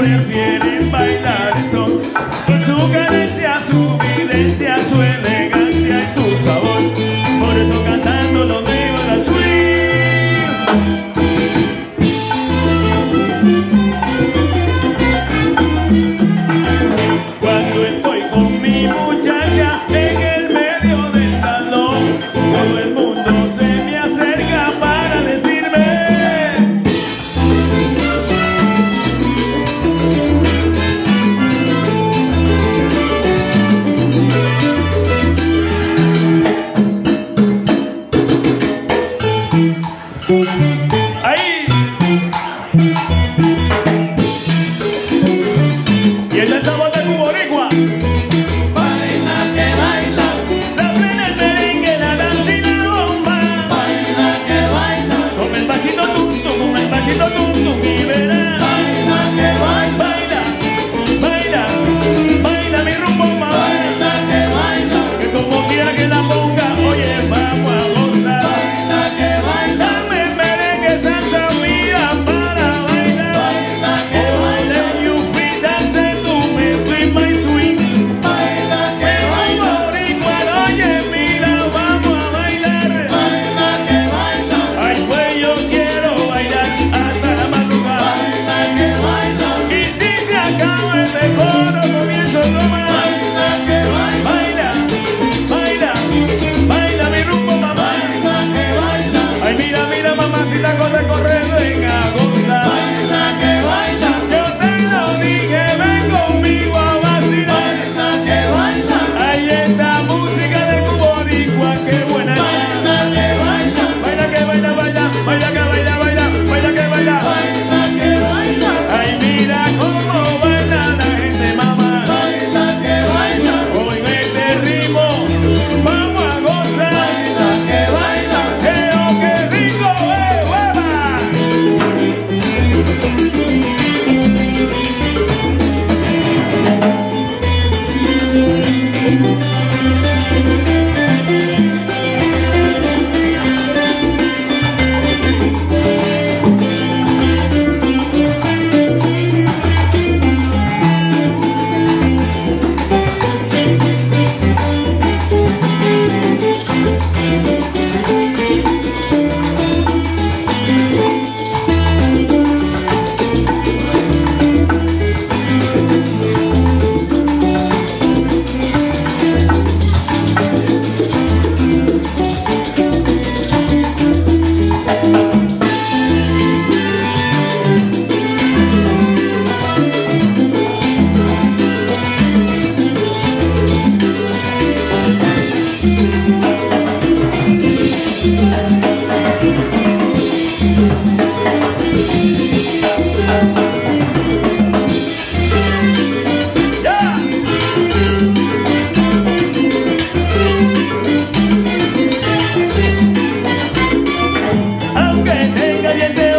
prefieren bailar son con su carencia, su videncia, su elegancia y su sabor. Por eso cantando lo veo la suite. Cuando estoy con mi muchacha en el medio del salón, todo el mundo se me acerca para decirme: ¡ahí! Y esta es la voz de Cuboricua. Baila, que baila, aprende el merengue, la danza y la bomba. Baila, que baila, con el pasito tum-tum, con el pasito tum-tum y verás. Baila, que baila, baila, baila, baila mi rumbo, mamá. Baila, que baila, que como quiera que la ponga, oye, vamos a gozar. Baila, que baila, aunque tenga dientes.